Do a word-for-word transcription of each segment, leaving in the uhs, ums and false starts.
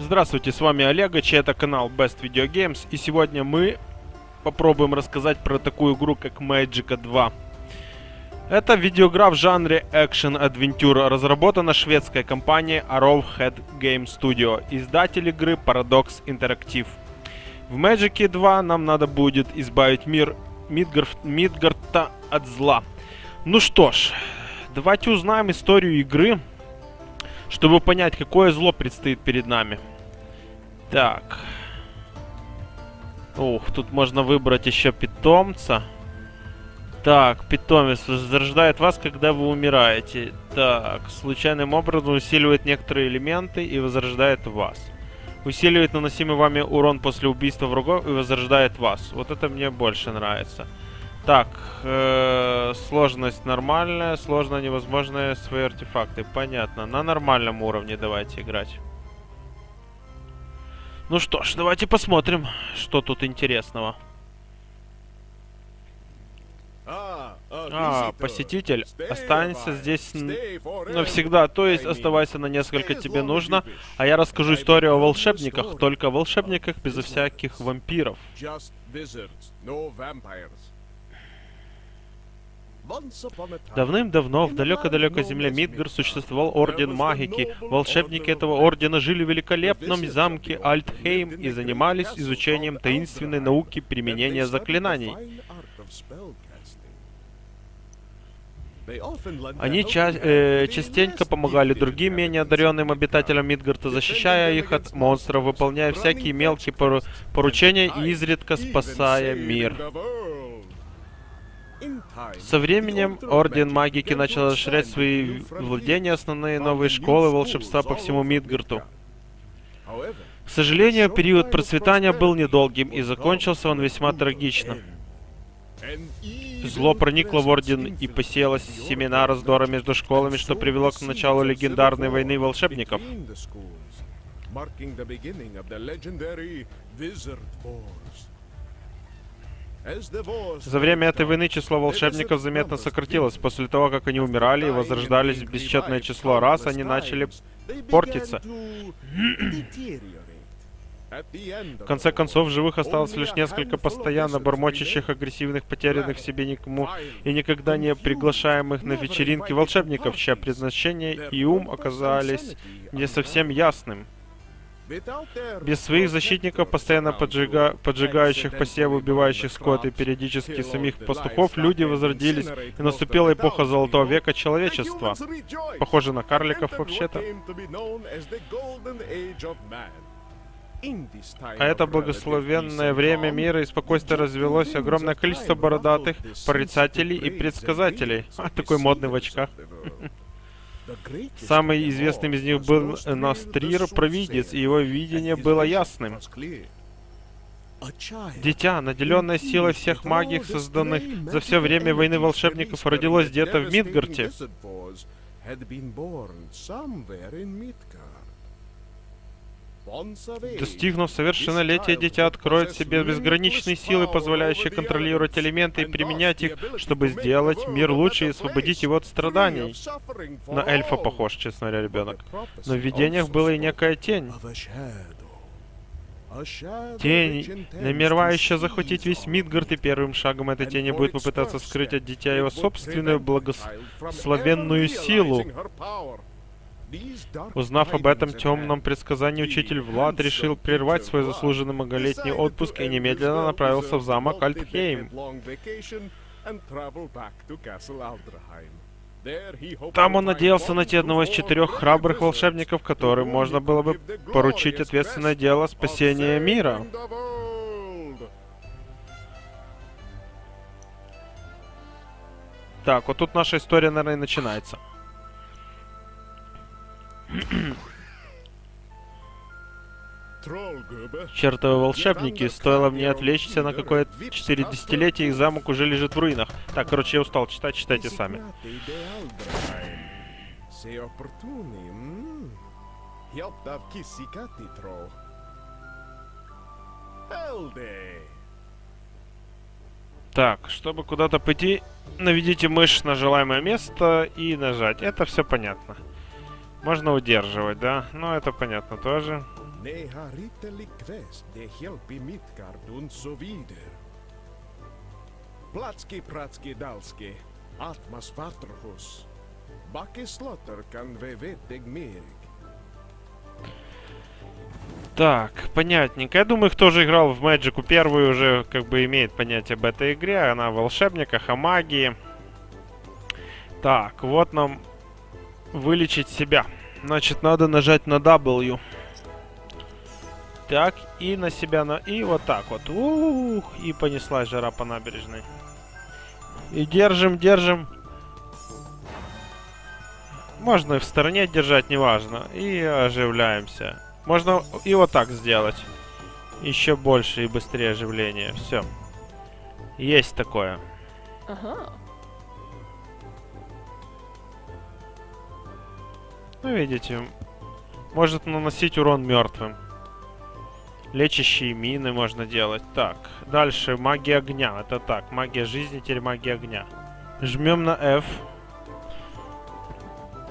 Здравствуйте, с вами Олегач, это канал Best Video Games, и сегодня мы попробуем рассказать про такую игру, как Magicka два. Это видеоигра в жанре экшен-адвентюра, разработана шведской компанией Arrowhead Game Studio, издатель игры Paradox Interactive. В Magicka два нам надо будет избавить мир Мидгарда от зла. Ну что ж, давайте узнаем историю игры, чтобы понять, какое зло предстоит перед нами. Так. Ух, тут можно выбрать еще питомца. Так, питомец возрождает вас, когда вы умираете. Так, случайным образом усиливает некоторые элементы и возрождает вас. Усиливает наносимый вами урон после убийства врагов и возрождает вас. Вот это мне больше нравится. Так, э, сложность нормальная, сложно невозможные свои артефакты. Понятно, на нормальном уровне давайте играть. Ну что ж, давайте посмотрим, что тут интересного. А, а посетитель, останься здесь навсегда, то есть оставайся на несколько тебе нужно, а я расскажу историю о волшебниках, только о волшебниках без всяких вампиров. Давным-давно в далеко-далекой земле Мидгар существовал Орден Магики. Волшебники этого ордена жили в великолепном замке Альтхейм и занимались изучением таинственной науки применения заклинаний. Они ча э, частенько помогали другим менее одаренным обитателям Мидгарда, защищая их от монстров, выполняя всякие мелкие пору поручения и изредка спасая мир. Со временем Орден Магики начал расширять свои владения, основные новые школы волшебства по всему Мидгарду. К сожалению, период процветания был недолгим, и закончился он весьма трагично. Зло проникло в Орден и посеяло семена раздора между школами, что привело к началу легендарной войны волшебников. За время этой войны число волшебников заметно сократилось. После того, как они умирали и возрождались бесчетное число раз, они начали портиться. В конце концов, живых осталось лишь несколько постоянно бормочащих, агрессивных, потерянных в себе никому и никогда не приглашаемых на вечеринки волшебников, чье предназначение и ум оказались не совсем ясным. Без своих защитников, постоянно поджига... поджигающих посевы, убивающих скот и периодически самих пастухов, люди возродились, и наступила эпоха Золотого века человечества. Похоже на карликов вообще-то. А это благословенное время мира и спокойствия развелось огромное количество бородатых порицателей и предсказателей. А, такой модный в очках. Самый известным из них был Настрир, провидец, и его видение было ясным. Дитя, наделенное силой всех магий, созданных за все время войны волшебников, родилось где-то в Мидгарде. Достигнув совершеннолетия, дитя откроет в себе безграничные силы, позволяющие контролировать элементы и применять их, чтобы сделать мир лучше и освободить его от страданий. На эльфа похож, честно говоря, ребенок. Но в видениях была и некая тень. Тень, намеревающая захватить весь Мидгард, и первым шагом этой тени будет попытаться скрыть от дитя его собственную благословенную силу. Узнав об этом темном предсказании, учитель Влад решил прервать свой заслуженный многолетний отпуск и немедленно направился в замок Альтхейм. Там он надеялся найти одного из четырех храбрых волшебников, которым можно было бы поручить ответственное дело спасения мира. Так, вот тут наша история, наверное, и начинается. Чертовы волшебники, стоило мне отвлечься на какое-то четыре десятилетия, и замок уже лежит в руинах. Так, короче, я устал читать, читайте сами. Так, чтобы куда-то пойти, наведите мышь на желаемое место и нажать. Это все понятно. Можно удерживать, да? Ну, это понятно тоже. Ne har ritellikväs de hjälpi Midgard und so vidare. Platski pratski dalski, atmas vartrhus. Backe slotter kan ve veteg meg. Так, понятненько. Я думаю, кто же играл в Magicku первую, уже как бы имеет понятие об этой игре. Она о волшебниках, о магии. Так, вот нам вылечить себя. Значит, надо нажать на W. Так, и на себя, на... и вот так вот. Ух, и понеслась жара по набережной. И держим, держим. Можно и в стороне держать, неважно. И оживляемся. Можно и вот так сделать. Еще больше и быстрее оживление. Все. Есть такое. Ага. Ну, видите, может наносить урон мертвым. Лечащие мины можно делать. Так, дальше магия огня. Это так, магия жизни, теперь магия огня. Жмем на F.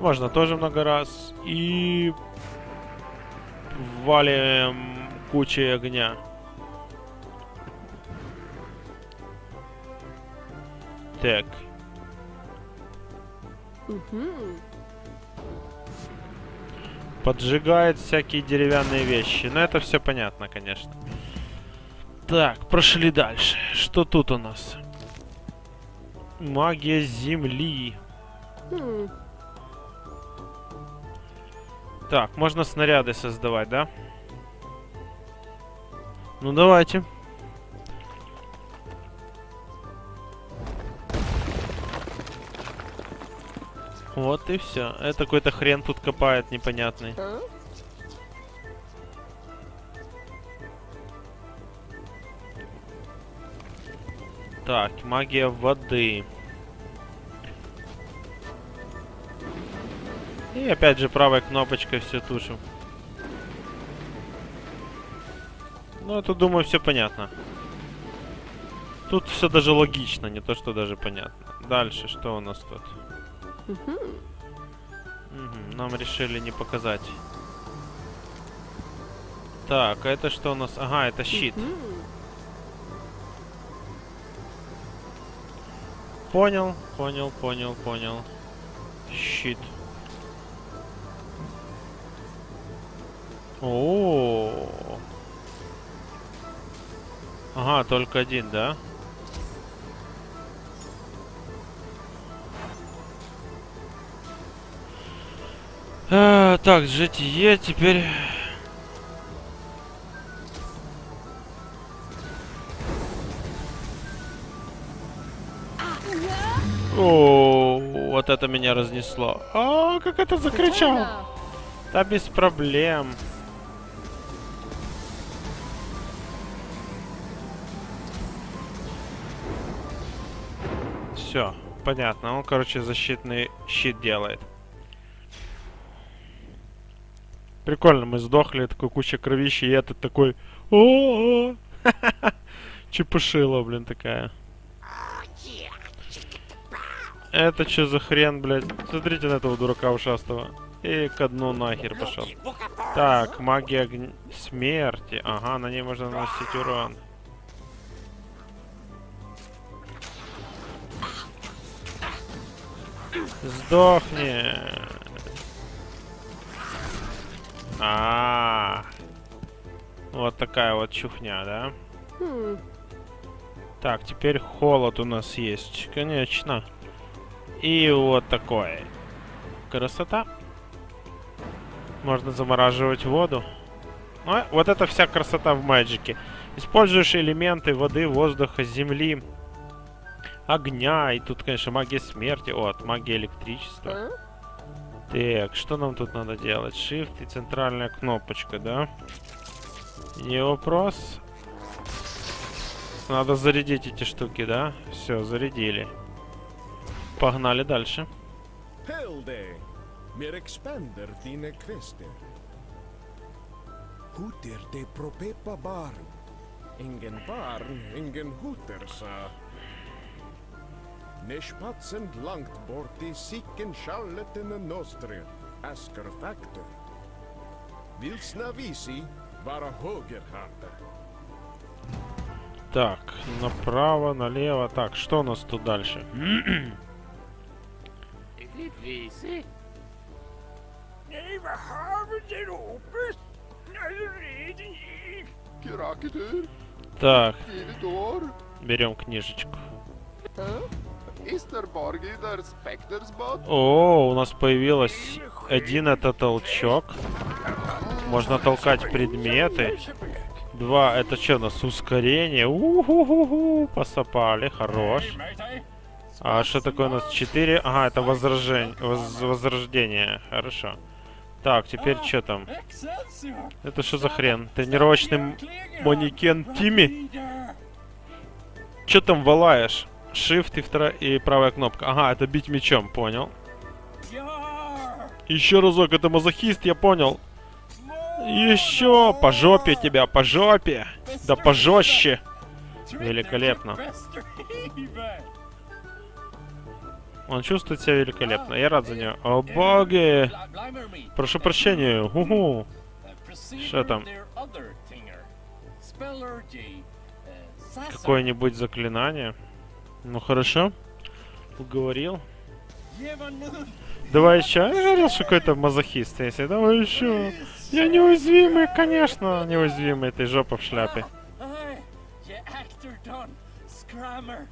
Можно тоже много раз. И... валим кучей огня. Так. Uh-huh. Поджигает всякие деревянные вещи. Но это все понятно, конечно. Так, прошли дальше. Что тут у нас? Магия земли. Uh-huh. Так, можно снаряды создавать, да? Ну, давайте. Вот и все. Это какой-то хрен тут копает непонятный. Так, магия воды. И опять же правой кнопочкой все тушим. Ну, это, думаю, все понятно. Тут все даже логично, не то что даже понятно. Дальше, что у нас тут? Uh-huh. Угу, нам решили не показать. Так, а это что у нас? Ага, это щит. Uh-huh. Понял, понял, понял, понял. Щит. О-о-о. Ага, только один, да? А, так, джи ти и теперь... О, вот это меня разнесло. А, как это закричал? Да без проблем. Все, понятно. Он, короче, защитный щит делает. Прикольно, мы сдохли, такой куча кровищи, и этот такой... О-о-о! Чепушила, блин, такая. Это что за хрен, блядь? Смотрите на этого дурака ушастого. И ко дну нахер пошел. Так, магия огня... смерти. Ага, на ней можно наносить урон. Сдохни. А, -а, а, вот такая вот чухня, да? Mm. Так, теперь холод у нас есть, конечно. И вот такой. Красота. Можно замораживать воду. Ну, вот это вся красота в Magicке. Используешь элементы воды, воздуха, земли, огня. И тут, конечно, магия смерти. Вот, магия электричества. Mm. Так, что нам тут надо делать? Shift и центральная кнопочка, да? Не вопрос. Надо зарядить эти штуки, да? Все, зарядили. Погнали дальше. Ne spatsend langt bort i sicken sjallet enn Nostrir, Asker Factor. Так, направо, налево. Так, что у нас тут дальше? Так, берем книжечку. О, у нас появилась один это толчок. Можно толкать предметы. Два, это что у нас? Ускорение. У-ху-ху-ху, посопали, хорош. А что такое у нас? Четыре. Ага, это возражение, воз, возрождение. Хорошо. Так, теперь что там? Это что за хрен? Тренировочный манекен Тимми? Что там валаешь? Shift и, втора... и правая кнопка. Ага, это бить мечом, понял. Еще разок, это мазохист, я понял. Еще по жопе тебя, по жопе. Да по жестче. Великолепно. Он чувствует себя великолепно. Я рад за него. О боги! Прошу прощения. Уху. Что там? Какое-нибудь заклинание? Ну хорошо. Уговорил. Давай еще. Я говорил, что какой-то мазохист, если. Давай еще. Я неуязвимый, конечно. Неуязвимый этой жопы в шляпе.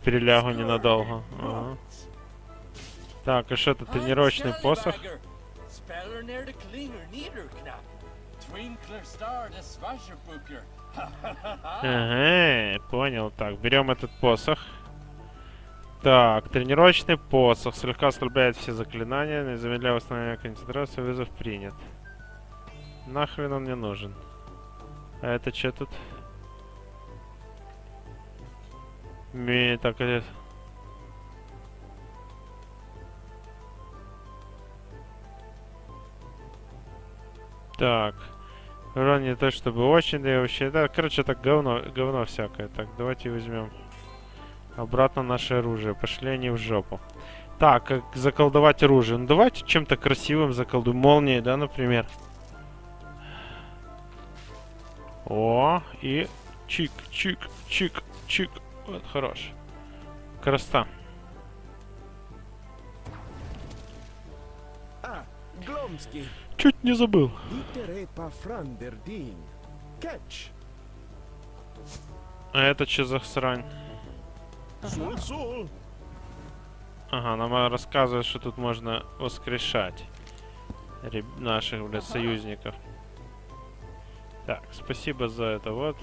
Перелягу ненадолго. Ага. Так, и что это? Тренировочный посох? Ага, понял. Так, берем этот посох. Так, тренировочный посох. Слегка ослабляет все заклинания, замедляя восстановление концентрации, вызов принят. Нахрен он мне нужен. А это что тут? Ми, так, Так, урон не то чтобы очень, да и вообще, да, короче, так говно, говно всякое. Так, давайте возьмем обратно наше оружие, пошли они в жопу. Так, как заколдовать оружие, ну давайте чем-то красивым заколдуем, молнией, да, например. О, и чик, чик, чик, чик, вот, хорош. Красота. А, Гломский. Чуть не забыл. А это что за срань? Ага, нам рассказывают, что тут можно воскрешать Реб... наших, блядь, союзников. Так, спасибо за это, вот.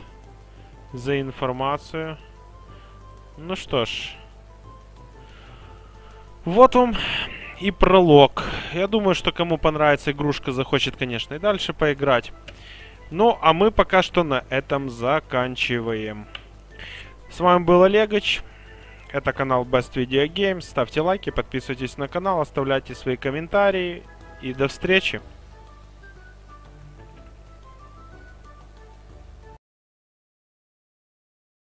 За информацию. Ну что ж. Вот он. И пролог. Я думаю, что кому понравится игрушка, захочет, конечно, и дальше поиграть. Ну, а мы пока что на этом заканчиваем. С вами был Олегач. Это канал Best Video Games. Ставьте лайки, подписывайтесь на канал, оставляйте свои комментарии. И до встречи!